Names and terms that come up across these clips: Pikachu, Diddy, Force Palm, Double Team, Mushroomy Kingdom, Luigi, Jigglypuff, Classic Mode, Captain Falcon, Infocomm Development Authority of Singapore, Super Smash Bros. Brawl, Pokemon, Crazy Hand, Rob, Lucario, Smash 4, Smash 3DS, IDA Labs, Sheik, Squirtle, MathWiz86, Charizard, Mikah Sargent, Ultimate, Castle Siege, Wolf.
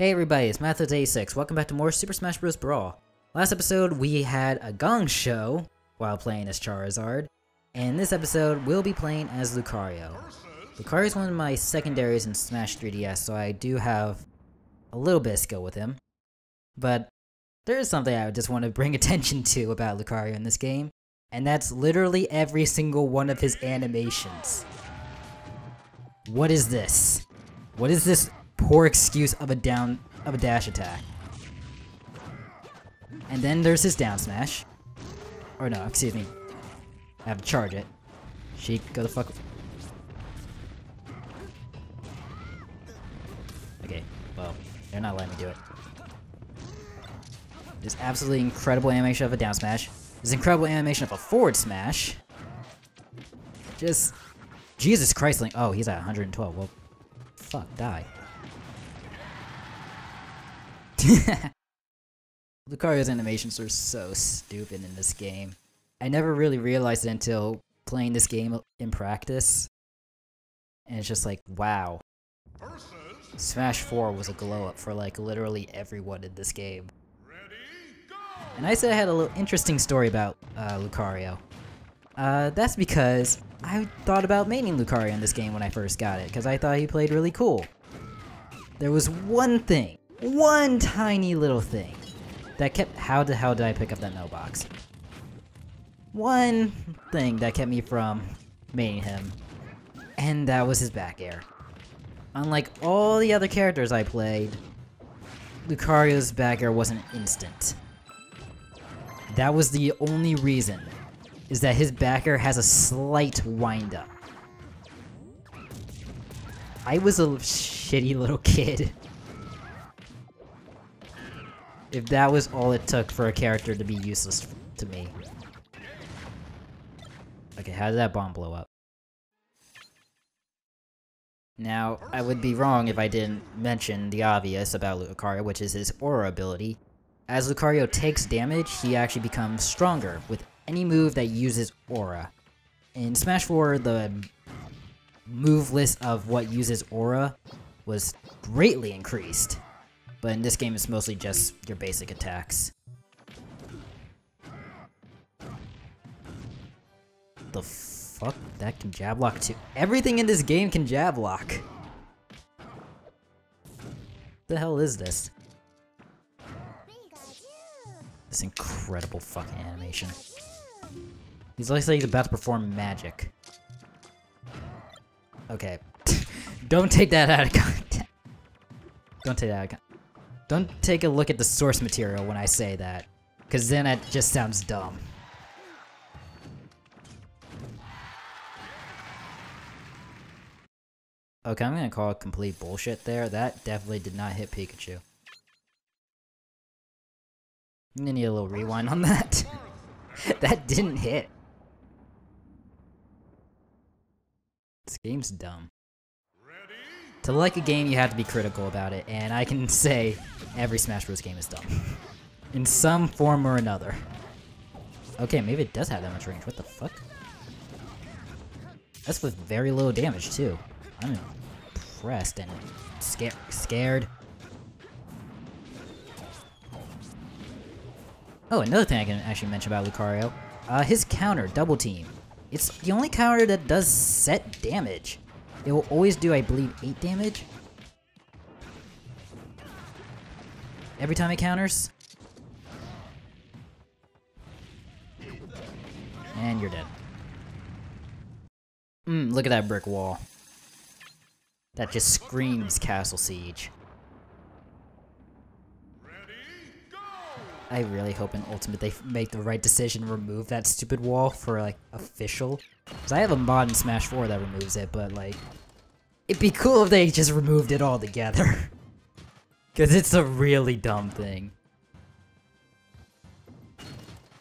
Hey everybody, it's MathWiz86. Welcome back to more Super Smash Bros. Brawl. Last episode, we had a gong show while playing as Charizard, and this episode, we'll be playing as Lucario. Lucario's one of my secondaries in Smash 3DS, so I do have a little bit of skill with him. But there is something I just want to bring attention to about Lucario in this game, and that's literally every single one of his animations. What is this? What is this? Poor excuse of a dash attack. And then there's his down smash. Or no, excuse me. I have to charge it. Sheik, go the fuck. Okay, well, they're not letting me do it. This absolutely incredible animation of a down smash. This incredible animation of a forward smash. Just, Jesus Christ, Link. Oh, he's at 112. Well, fuck, die. Lucario's animations are so stupid in this game. I never really realized it until playing this game in practice. And it's just like, wow. Smash 4 was a glow up for like literally everyone in this game. And I said I had a little interesting story about Lucario. That's because I thought about maining Lucario in this game when I first got it, because I thought he played really cool. There was one thing. One tiny little thing that kept— how the hell did I pick up that no box? One thing that kept me from maining him, and that was his back air. Unlike all the other characters I played, Lucario's back air wasn't instant. That was the only reason, is that his back air has a slight wind up. I was a shitty little kid. If that was all it took for a character to be useless to me. Okay, how did that bomb blow up? Now, I would be wrong if I didn't mention the obvious about Lucario, which is his aura ability. As Lucario takes damage, he actually becomes stronger with any move that uses aura. In Smash 4, the move list of what uses aura was greatly increased. But in this game, it's mostly just your basic attacks. The fuck? That can jab lock too. Everything in this game can jab lock. The hell is this? This incredible fucking animation. He's like he's about to perform magic. Okay. Don't take that out of context. Don't take that out of context. Don't take a look at the source material when I say that, because then it just sounds dumb. Okay, I'm gonna call it complete bullshit there. That definitely did not hit Pikachu. I'm gonna need a little rewind on that. That didn't hit. This game's dumb. To like a game, you have to be critical about it, and I can say every Smash Bros. Game is dumb. In some form or another. Okay, maybe it does have that much range. What the fuck? That's with very low damage, too. I'm impressed and scared. Oh, another thing I can actually mention about Lucario. His counter, Double Team. It's the only counter that does set damage. It will always do, I believe, 8 damage? Every time it counters? And you're dead. Look at that brick wall. That just screams Castle Siege. I really hope in Ultimate they make the right decision and remove that stupid wall for, like, official. Because I have a mod in Smash 4 that removes it, but, like, it'd be cool if they just removed it all together. Because it's a really dumb thing.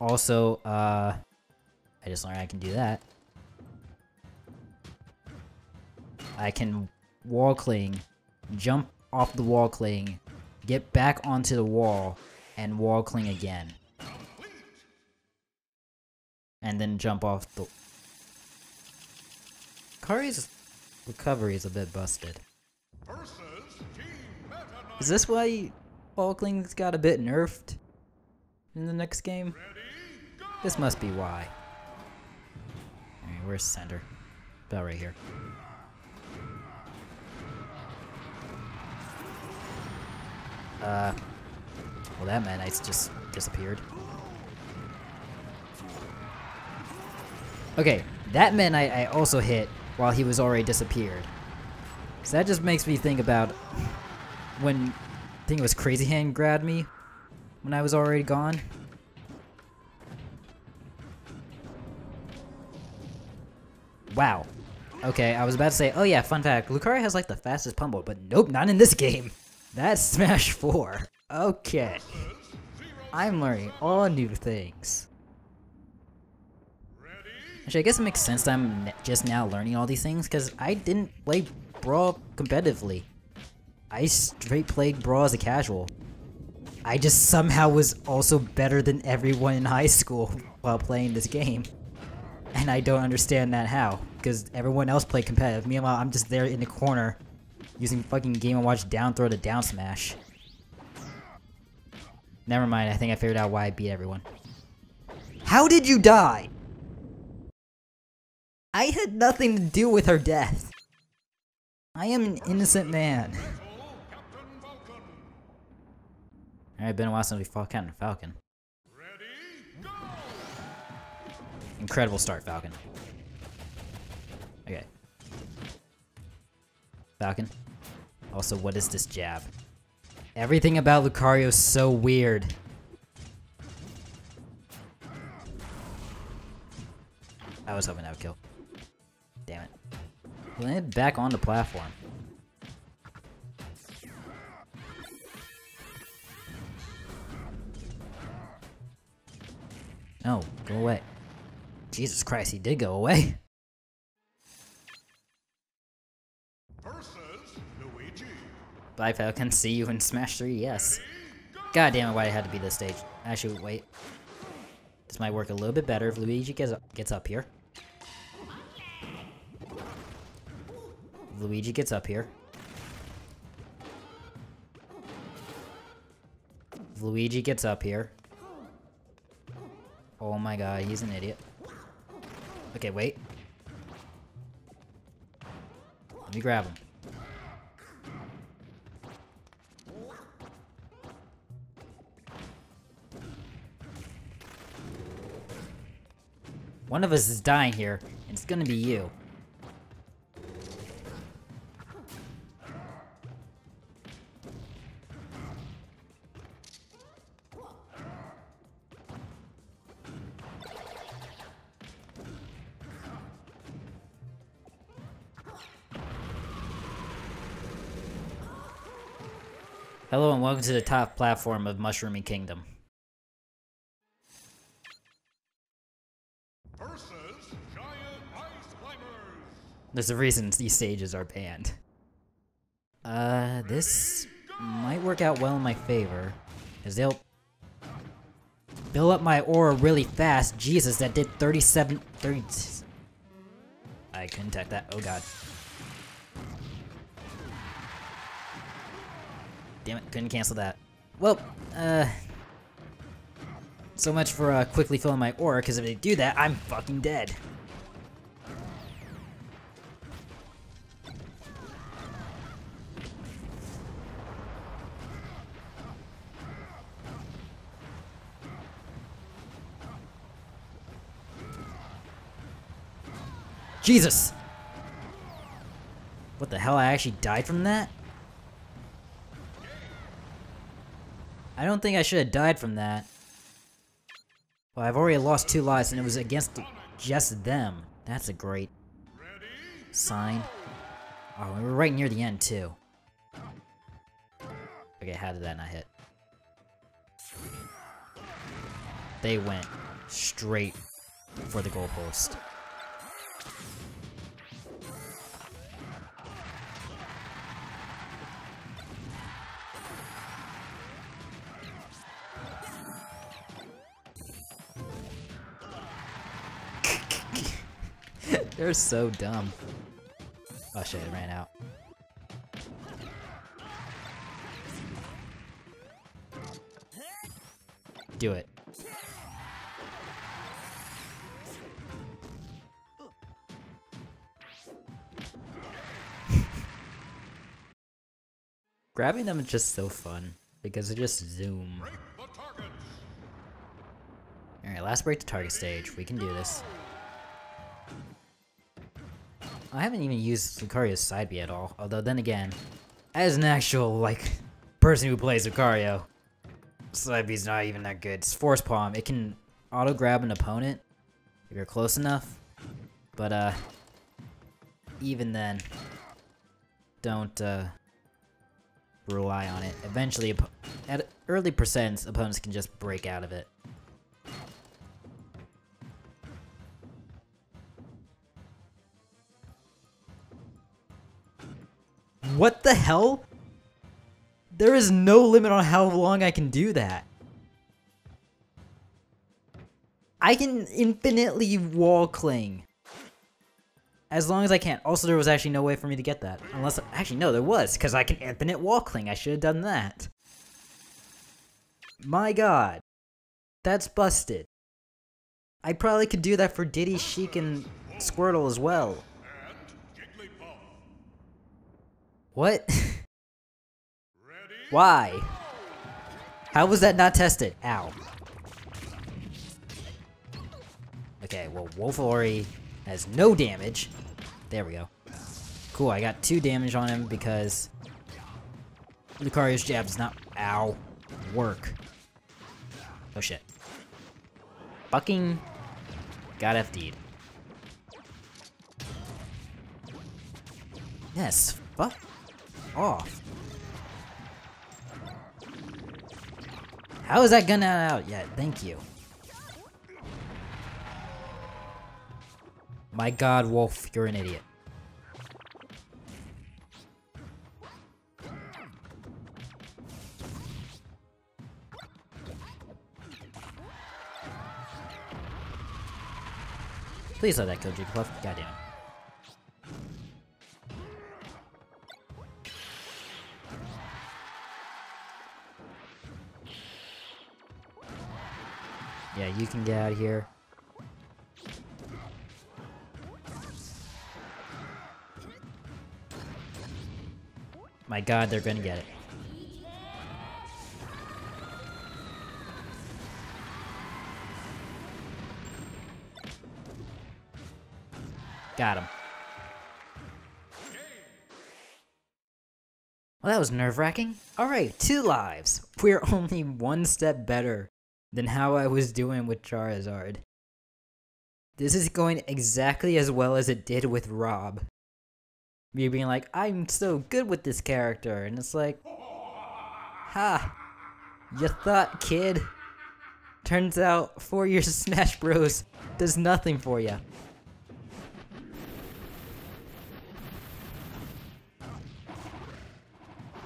Also, I just learned I can do that. I can wall cling, jump off the wall cling, get back onto the wall, and wall cling again. And then jump off the— Lucario's recovery is a bit busted. Is this why Falklings got a bit nerfed in the next game? This must be why. Alright, where's center? About right here. Well, that Manite's just disappeared. Okay, that Manite I also hit while he was already disappeared. Because that just makes me think about when, I think it was Crazy Hand grabbed me when I was already gone. Wow. Okay, I was about to say, oh yeah, fun fact, Lucario has like the fastest pummel, but nope, not in this game. That's Smash 4. Okay. I'm learning all new things. Actually, I guess it makes sense that I'm just now learning all these things, because I didn't play Brawl competitively. I straight played Brawl as a casual. I just somehow was also better than everyone in high school while playing this game. And I don't understand that how, because everyone else played competitive. Meanwhile, I'm just there in the corner using fucking Game & Watch down throw to down smash. Never mind, I think I figured out why I beat everyone. How did you die? I had nothing to do with her death. I am an innocent man. Alright, been a while since we fought Captain Falcon. Incredible start, Falcon. Okay. Falcon. Also, what is this jab? Everything about Lucario is so weird. I was hoping that would kill. Damn it. Landed back on the platform. No, go away. Jesus Christ, he did go away. Versus Luigi. Bye, Falcon. See you in Smash 3, yes. God damn it, why it had to be this stage. Actually, wait. This might work a little bit better if Luigi gets up here. Luigi gets up here. Luigi gets up here. Oh my god, he's an idiot. Okay, wait. Let me grab him. One of us is dying here, and it's gonna be you. Hello and welcome to the top platform of Mushroomy Kingdom. Versus giant ice climbers. There's a reason these stages are banned. This might work out well in my favor, because they'll build up my aura really fast. Jesus, that did 37, 30. I couldn't tech that. Oh god. Damn it, couldn't cancel that. Well, so much for quickly filling my aura, because if they do that, I'm fucking dead. Jesus! What the hell, I actually died from that? I don't think I should have died from that. Well, I've already lost 2 lives and it was against just them. That's a great sign. Oh, we were right near the end too. Okay, how did that not hit? They went straight for the goalpost. They're so dumb. Oh shit, it ran out. Do it. Grabbing them is just so fun because they just zoom. Alright, last break to target stage. We can do this. I haven't even used Lucario's side B at all, although then again, as an actual, like, person who plays Lucario, side B's not even that good. It's Force Palm. It can auto-grab an opponent if you're close enough, but, even then, don't, rely on it. Eventually, at early percents, opponents can just break out of it. What the hell? There is no limit on how long I can do that. I can infinitely wall cling. As long as I can. Also, there was actually no way for me to get that. Unless, actually no, there was, because I can infinite wall cling. I should have done that. My god. That's busted. I probably could do that for Diddy, Sheik, and Squirtle as well. What? Why? How was that not tested? Ow. Okay, well, Wolf already has no damage. There we go. Cool, I got 2 damage on him because Lucario's jab does not, ow, work. Oh shit. Fucking got FD'd. Yes, fuck off. How is that gun not out yet? Thank you. My god, Wolf, you're an idiot. Please let that kill Jigglypuff. Goddamn. Yeah, you can get out of here. My god, they're gonna get it. Got him. Well, that was nerve-wracking. Alright, 2 lives. We're only 1 step better than how I was doing with Charizard. This is going exactly as well as it did with Rob. Me being like, I'm so good with this character, and it's like, ha! You thought, kid? Turns out, 4 years of Smash Bros. Does nothing for ya.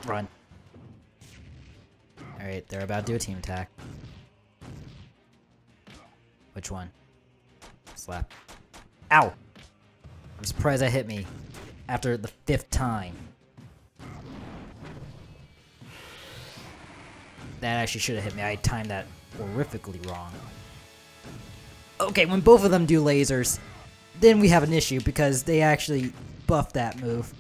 Run. Alright, they're about to do a team attack. Which one? Slap. Ow! I'm surprised that hit me after the 5th time. That actually should have hit me. I timed that horrifically wrong. Okay, when both of them do lasers, then we have an issue because they actually buffed that move.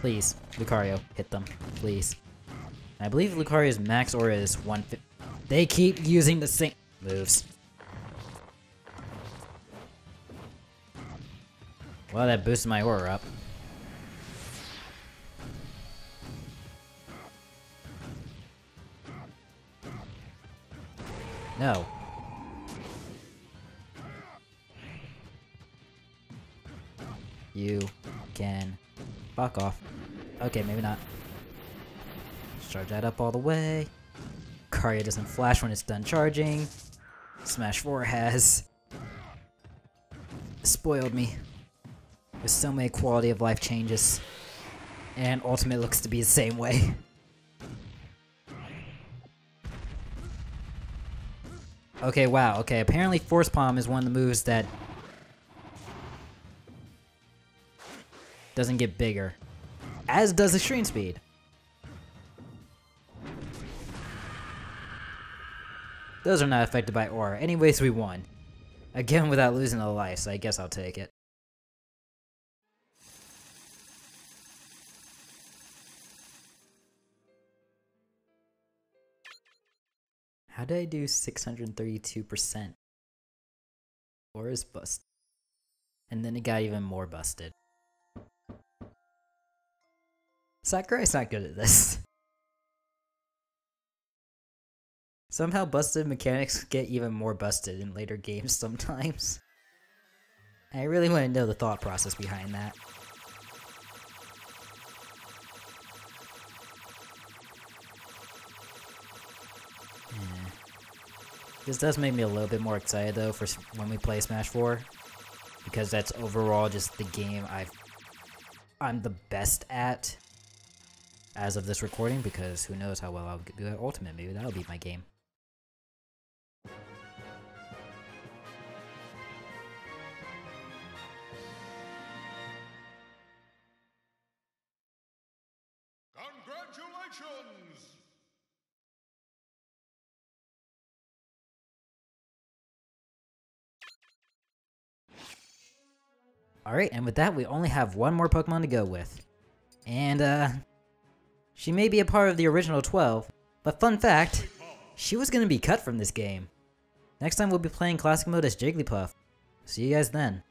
Please, Lucario, hit them, please. I believe Lucario's max aura is 150. They keep using the same moves. Well, that boosted my aura up. No. You can fuck off. Okay, maybe not. Charge that up all the way. Lucario doesn't flash when it's done charging. Smash 4 has spoiled me with so many quality of life changes. And Ultimate looks to be the same way. Okay, wow. Okay, apparently Force Palm is one of the moves that doesn't get bigger. As does extreme speed. Those are not affected by aura. Anyways, we won. Again without losing a life, so I guess I'll take it. How did I do 632%? Or is busted. And then it got even more busted. Sakurai's not good at this. Somehow busted mechanics get even more busted in later games sometimes. I really want to know the thought process behind that. This does make me a little bit more excited though for when we play Smash 4. Because that's overall just the game I'm the best at as of this recording, because who knows how well I'll do at Ultimate. Maybe that'll be my game. Congratulations! Alright, and with that, we only have one more Pokemon to go with. And, she may be a part of the original 12, but fun fact, she was gonna be cut from this game. Next time we'll be playing Classic Mode as Jigglypuff. See you guys then.